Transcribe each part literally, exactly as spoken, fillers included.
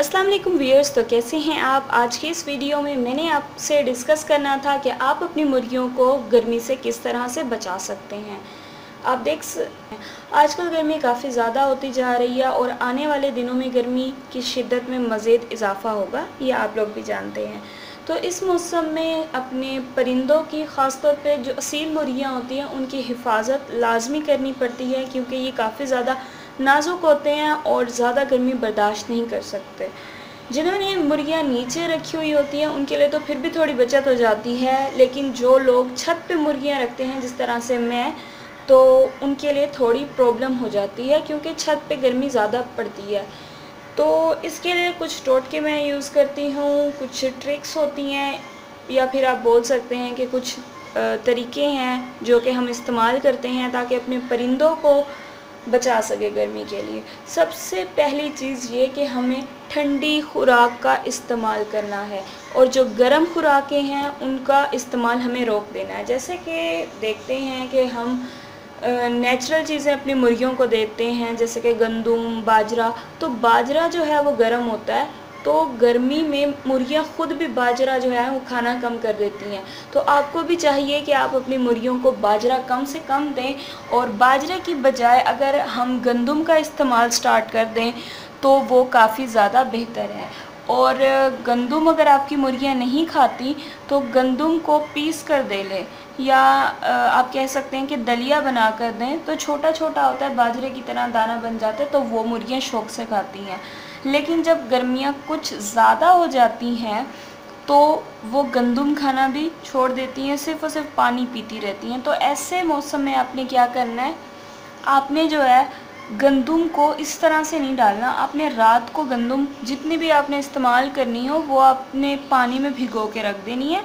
अस्सलाम वालेकुम व्यूअर्स, तो कैसे हैं आप। आज के इस वीडियो में मैंने आपसे डिस्कस करना था कि आप अपनी मुर्गियों को गर्मी से किस तरह से बचा सकते हैं। आप देख सकते हैं आजकल गर्मी काफ़ी ज़्यादा होती जा रही है और आने वाले दिनों में गर्मी की शिद्दत में मज़ीद इजाफा होगा, ये आप लोग भी जानते हैं। तो इस मौसम में अपने परिंदों की ख़ासतौर पे जो असील मुर्गियाँ होती हैं उनकी हिफाजत लाजमी करनी पड़ती है, क्योंकि ये काफ़ी ज़्यादा नाजुक होते हैं और ज़्यादा गर्मी बर्दाश्त नहीं कर सकते। जिन्होंने मुर्गियाँ नीचे रखी हुई होती हैं उनके लिए तो फिर भी थोड़ी बचत हो जाती है, लेकिन जो लोग छत पे मुर्गियाँ रखते हैं जिस तरह से मैं, तो उनके लिए थोड़ी प्रॉब्लम हो जाती है क्योंकि छत पे गर्मी ज़्यादा पड़ती है। तो इसके लिए कुछ टोटके मैं यूज़ करती हूँ, कुछ ट्रिक्स होती हैं या फिर आप बोल सकते हैं कि कुछ तरीके हैं जो कि हम इस्तेमाल करते हैं ताकि अपने परिंदों को बचा सके गर्मी के लिए। सबसे पहली चीज़ ये कि हमें ठंडी खुराक का इस्तेमाल करना है और जो गर्म खुराकें हैं उनका इस्तेमाल हमें रोक देना है। जैसे कि देखते हैं कि हम नेचुरल चीज़ें अपनी मुर्गियों को देते हैं, जैसे कि गंदम, बाजरा। तो बाजरा जो है वो गर्म होता है, तो गर्मी में मुर्गियाँ ख़ुद भी बाजरा जो है वो खाना कम कर देती हैं। तो आपको भी चाहिए कि आप अपनी मुर्गियों को बाजरा कम से कम दें और बाजरे की बजाय अगर हम गंदम का इस्तेमाल स्टार्ट कर दें तो वो काफ़ी ज़्यादा बेहतर है। और गंदम अगर आपकी मुर्गियाँ नहीं खाती तो गंदम को पीस कर दे लें या आप कह सकते हैं कि दलिया बना कर दें। तो छोटा छोटा होता है, बाजरे की तरह दाना बन जाता है, तो वो मुर्गियाँ शौक से खाती हैं। लेकिन जब गर्मियाँ कुछ ज़्यादा हो जाती हैं तो वो गंदम खाना भी छोड़ देती हैं, सिर्फ़ और सिर्फ पानी पीती रहती हैं। तो ऐसे मौसम में आपने क्या करना है, आपने जो है गंदम को इस तरह से नहीं डालना। आपने रात को गंदम जितनी भी आपने इस्तेमाल करनी हो वो आपने पानी में भिगो के रख देनी है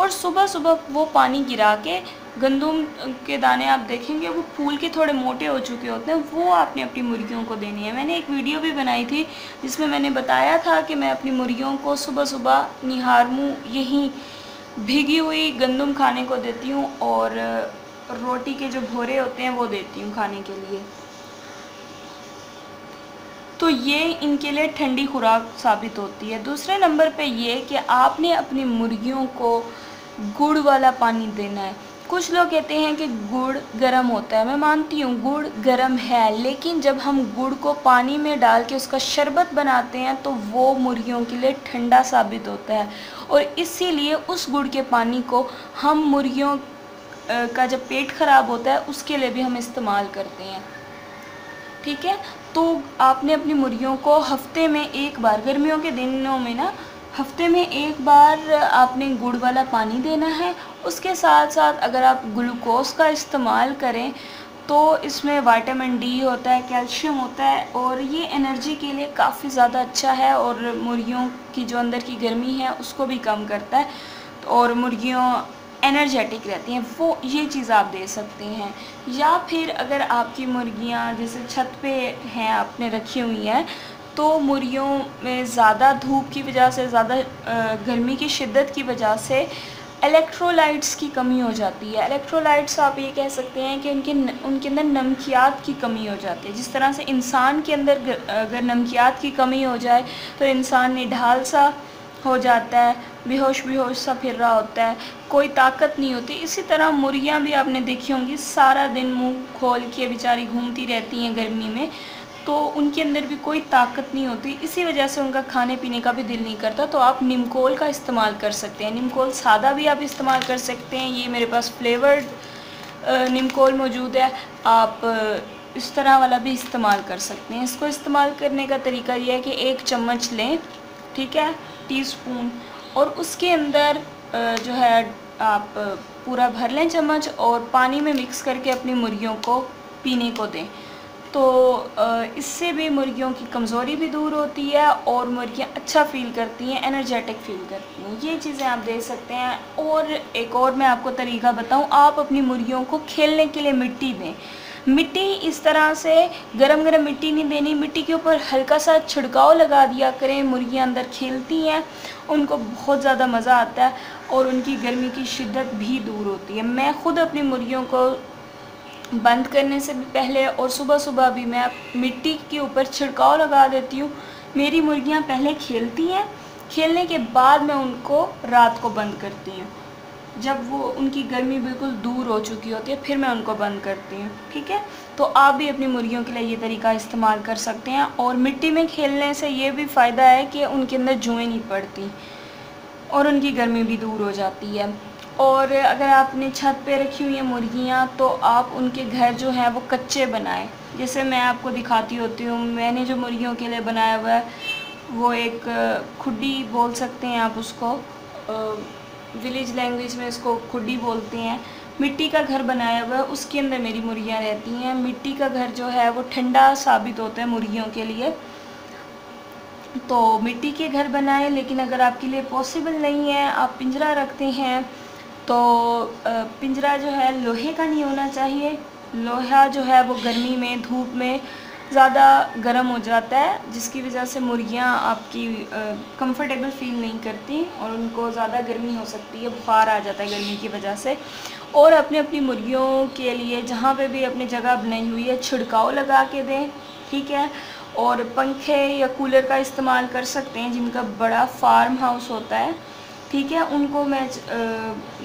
और सुबह सुबह वो पानी गिरा के गंदम के दाने आप देखेंगे वो फूल के थोड़े मोटे हो चुके होते हैं, वो आपने अपनी मुर्गियों को देनी है। मैंने एक वीडियो भी बनाई थी जिसमें मैंने बताया था कि मैं अपनी मुर्गियों को सुबह सुबह निहार मुँह यहीं भिगी हुई गंदम खाने को देती हूँ और रोटी के जो भोरे होते हैं वो देती हूँ खाने के लिए। तो ये इनके लिए ठंडी खुराक साबित होती है। दूसरे नंबर पे ये कि आपने अपनी मुर्गियों को गुड़ वाला पानी देना है। कुछ लोग कहते हैं कि गुड़ गर्म होता है, मैं मानती हूँ गुड़ गर्म है, लेकिन जब हम गुड़ को पानी में डाल के उसका शरबत बनाते हैं तो वो मुर्गियों के लिए ठंडा साबित होता है और इसीलिए उस गुड़ के पानी को हम मुर्गियों का जब पेट ख़राब होता है उसके लिए भी हम इस्तेमाल करते हैं। ठीक है, तो आपने अपनी मुर्गियों को हफ्ते में एक बार, गर्मियों के दिनों में ना, हफ्ते में एक बार आपने गुड़ वाला पानी देना है। उसके साथ साथ अगर आप ग्लूकोज का इस्तेमाल करें तो इसमें विटामिन डी होता है, कैल्शियम होता है और ये एनर्जी के लिए काफ़ी ज़्यादा अच्छा है और मुर्गियों की जो अंदर की गर्मी है उसको भी कम करता है और मुर्गियों एनर्जेटिक रहती हैं, वो ये चीज़ आप दे सकते हैं। या फिर अगर आपकी मुर्गियाँ जैसे छत पे हैं आपने रखी हुई हैं तो मुर्गियों में ज़्यादा धूप की वजह से, ज़्यादा गर्मी की शिद्दत की वजह से इलेक्ट्रोलाइट्स की कमी हो जाती है। इलेक्ट्रोलाइट्स आप ये कह सकते हैं कि उनके उनके अंदर नमकियात की कमी हो जाती है। जिस तरह से इंसान के अंदर अगर नमकियात की कमी हो जाए तो इंसान निढाल सा हो जाता है, बेहोश बेहोश सा फिर रहा होता है, कोई ताकत नहीं होती। इसी तरह मुर्गियां भी आपने देखी होंगी सारा दिन मुंह खोल के बेचारी घूमती रहती हैं गर्मी में, तो उनके अंदर भी कोई ताकत नहीं होती। इसी वजह से उनका खाने पीने का भी दिल नहीं करता। तो आप निमकोल का इस्तेमाल कर सकते हैं, निमकोल सादा भी आप इस्तेमाल कर सकते हैं। ये मेरे पास फ्लेवर्ड निमकोल मौजूद है, आप इस तरह वाला भी इस्तेमाल कर सकते हैं। इसको इस्तेमाल करने का तरीका यह है कि एक चम्मच लें, ठीक है, टीस्पून, और उसके अंदर जो है आप पूरा भर लें चम्मच और पानी में मिक्स करके अपनी मुर्गियों को पीने को दें। तो इससे भी मुर्गियों की कमज़ोरी भी दूर होती है और मुर्गियाँ अच्छा फ़ील करती हैं, एनर्जेटिक फ़ील करती हैं। ये चीज़ें आप दे सकते हैं। और एक और मैं आपको तरीका बताऊं, आप अपनी मुर्गियों को खेलने के लिए मिट्टी दें। मिट्टी इस तरह से गरम गरम मिट्टी नहीं देनी, मिट्टी के ऊपर हल्का सा छिड़काव लगा दिया करें। मुर्गियाँ अंदर खेलती हैं, उनको बहुत ज़्यादा मज़ा आता है और उनकी गर्मी की शिद्दत भी दूर होती है। मैं ख़ुद अपनी मुर्गियों को बंद करने से भी पहले और सुबह सुबह भी मैं मिट्टी के ऊपर छिड़काव लगा देती हूँ मेरी मुर्गियां पहले खेलती हैं, खेलने के बाद मैं उनको रात को बंद करती हूँ। जब वो उनकी गर्मी बिल्कुल दूर हो चुकी होती है फिर मैं उनको बंद करती हूँ। ठीक है, तो आप भी अपनी मुर्गियों के लिए ये तरीका इस्तेमाल कर सकते हैं। और मिट्टी में खेलने से ये भी फ़ायदा है कि उनके अंदर जुएँ नहीं पड़ती और उनकी गर्मी भी दूर हो जाती है। और अगर आपने छत पे रखी हुई हैं मुर्गियाँ तो आप उनके घर जो हैं वो कच्चे बनाएं, जैसे मैं आपको दिखाती होती हूँ। मैंने जो मुर्गियों के लिए बनाया हुआ है वो एक खुड्डी बोल सकते हैं आप उसको, विलेज लैंग्वेज में इसको खुड्डी बोलते हैं। मिट्टी का घर बनाया हुआ है, उसके अंदर मेरी मुर्गियाँ रहती हैं। मिट्टी का घर जो है वो ठंडा साबित होता है मुर्गियों के लिए, तो मिट्टी के घर बनाएं। लेकिन अगर आपके लिए पॉसिबल नहीं है, आप पिंजरा रखते हैं, तो पिंजरा जो है लोहे का नहीं होना चाहिए। लोहा जो है वो गर्मी में धूप में ज़्यादा गर्म हो जाता है, जिसकी वजह से मुर्गियां आपकी कंफर्टेबल फील नहीं करती और उनको ज़्यादा गर्मी हो सकती है, बुखार आ जाता है गर्मी की वजह से। और अपने अपनी मुर्गियों के लिए जहाँ पे भी अपनी जगह बनाई हुई है छिड़काव लगा के दें। ठीक है, और पंखे या कूलर का इस्तेमाल कर सकते हैं जिनका बड़ा फार्म हाउस होता है। ठीक है, उनको मैं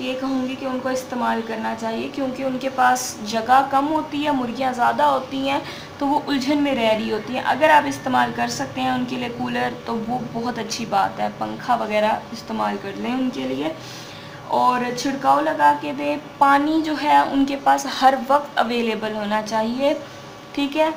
ये कहूँगी कि उनको इस्तेमाल करना चाहिए, क्योंकि उनके पास जगह कम होती है, मुर्गियाँ ज़्यादा होती हैं तो वो उलझन में रह रही होती हैं। अगर आप इस्तेमाल कर सकते हैं उनके लिए कूलर तो वो बहुत अच्छी बात है। पंखा वगैरह इस्तेमाल कर लें उनके लिए और छिड़काव लगा के दें। पानी जो है उनके पास हर वक्त अवेलेबल होना चाहिए। ठीक है,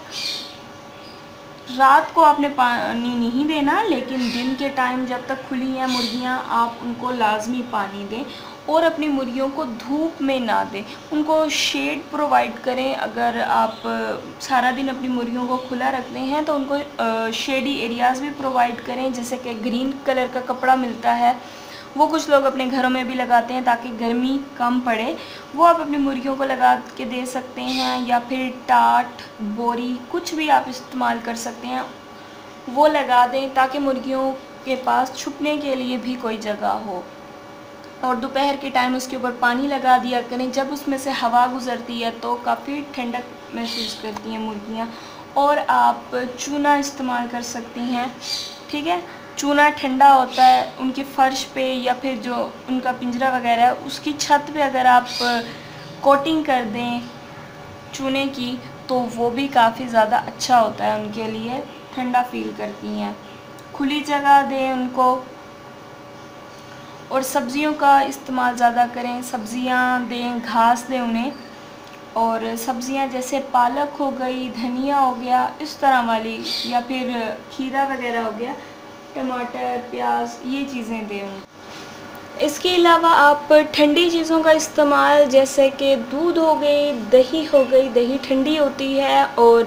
रात को आपने पानी नहीं देना, लेकिन दिन के टाइम जब तक खुली हैं मुर्गियां आप उनको लाजमी पानी दें। और अपनी मुर्गियों को धूप में ना दें, उनको शेड प्रोवाइड करें। अगर आप सारा दिन अपनी मुर्गियों को खुला रखते हैं तो उनको शेडी एरियाज़ भी प्रोवाइड करें, जैसे कि ग्रीन कलर का कपड़ा मिलता है वो कुछ लोग अपने घरों में भी लगाते हैं ताकि गर्मी कम पड़े, वो आप अपनी मुर्गियों को लगा के दे सकते हैं। या फिर टाट बोरी कुछ भी आप इस्तेमाल कर सकते हैं, वो लगा दें ताकि मुर्गियों के पास छुपने के लिए भी कोई जगह हो। और दोपहर के टाइम उसके ऊपर पानी लगा दिया करें, जब उसमें से हवा गुजरती है तो काफ़ी ठंडक महसूस करती हैं मुर्गियाँ। और आप चूना इस्तेमाल कर सकती हैं। ठीक है, चूना ठंडा होता है, उनके फ़र्श पे या फिर जो उनका पिंजरा वगैरह है उसकी छत पे अगर आप कोटिंग कर दें चूने की तो वो भी काफ़ी ज़्यादा अच्छा होता है उनके लिए, ठंडा फील करती हैं। खुली जगह दें उनको और सब्ज़ियों का इस्तेमाल ज़्यादा करें, सब्ज़ियाँ दें, घास दें उन्हें। और सब्ज़ियाँ जैसे पालक हो गई, धनिया हो गया, इस तरह वाली, या फिर खीरा वगैरह हो गया, टमाटर, प्याज, ये चीज़ें दें। इसके अलावा आप ठंडी चीज़ों का इस्तेमाल जैसे कि दूध हो गई, दही हो गई, दही ठंडी होती है और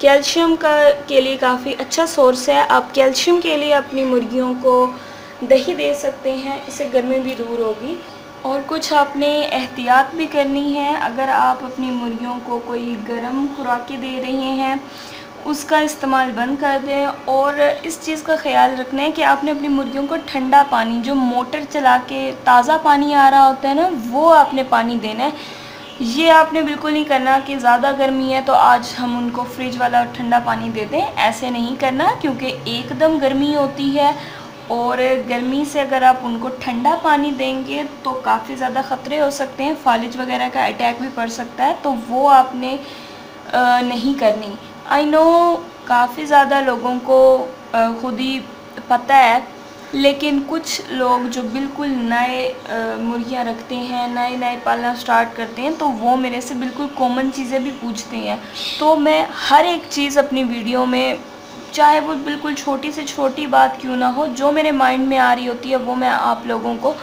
कैल्शियम का के लिए काफ़ी अच्छा सोर्स है। आप कैल्शियम के लिए अपनी मुर्गियों को दही दे सकते हैं, इससे गर्मी भी दूर होगी। और कुछ आपने एहतियात भी करनी है, अगर आप अपनी मुर्गियों को कोई गर्म खुराकें दे रहे हैं उसका इस्तेमाल बंद कर दें। और इस चीज़ का ख्याल रखना है कि आपने अपनी मुर्गियों को ठंडा पानी, जो मोटर चला के ताज़ा पानी आ रहा होता है ना, वो आपने पानी देना है। ये आपने बिल्कुल नहीं करना कि ज़्यादा गर्मी है तो आज हम उनको फ्रिज वाला ठंडा पानी दे दें, ऐसे नहीं करना, क्योंकि एकदम गर्मी होती है और गर्मी से अगर आप उनको ठंडा पानी देंगे तो काफ़ी ज़्यादा ख़तरे हो सकते हैं, फालिज वगैरह का अटैक भी पड़ सकता है, तो वो आपने आ, नहीं करनी। आई नो काफ़ी ज़्यादा लोगों को ख़ुद ही पता है, लेकिन कुछ लोग जो बिल्कुल नए मुर्गियां रखते हैं, नए नए पालना स्टार्ट करते हैं, तो वो मेरे से बिल्कुल कॉमन चीज़ें भी पूछते हैं। तो मैं हर एक चीज़ अपनी वीडियो में, चाहे वो बिल्कुल छोटी से छोटी बात क्यों ना हो, जो मेरे माइंड में आ रही होती है वो मैं आप लोगों को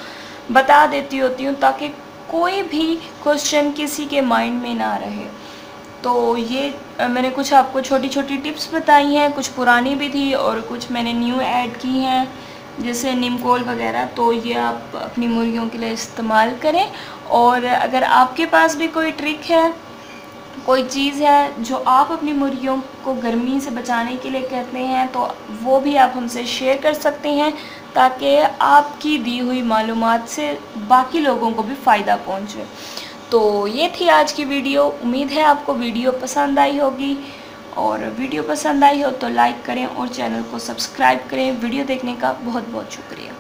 बता देती होती हूँ, ताकि कोई भी क्वेश्चन किसी के माइंड में ना रहे। तो ये मैंने कुछ आपको छोटी छोटी टिप्स बताई हैं, कुछ पुरानी भी थी और कुछ मैंने न्यू ऐड की हैं, जैसे निमकोल वगैरह। तो ये आप अपनी मुर्गियों के लिए इस्तेमाल करें। और अगर आपके पास भी कोई ट्रिक है, कोई चीज़ है जो आप अपनी मुर्गियों को गर्मी से बचाने के लिए कहते हैं, तो वो भी आप हमसे शेयर कर सकते हैं, ताकि आपकी दी हुई मालूमात से बाकी लोगों को भी फ़ायदा पहुँचे। तो ये थी आज की वीडियो, उम्मीद है आपको वीडियो पसंद आई होगी। और वीडियो पसंद आई हो तो लाइक करें और चैनल को सब्सक्राइब करें। वीडियो देखने का बहुत बहुत शुक्रिया।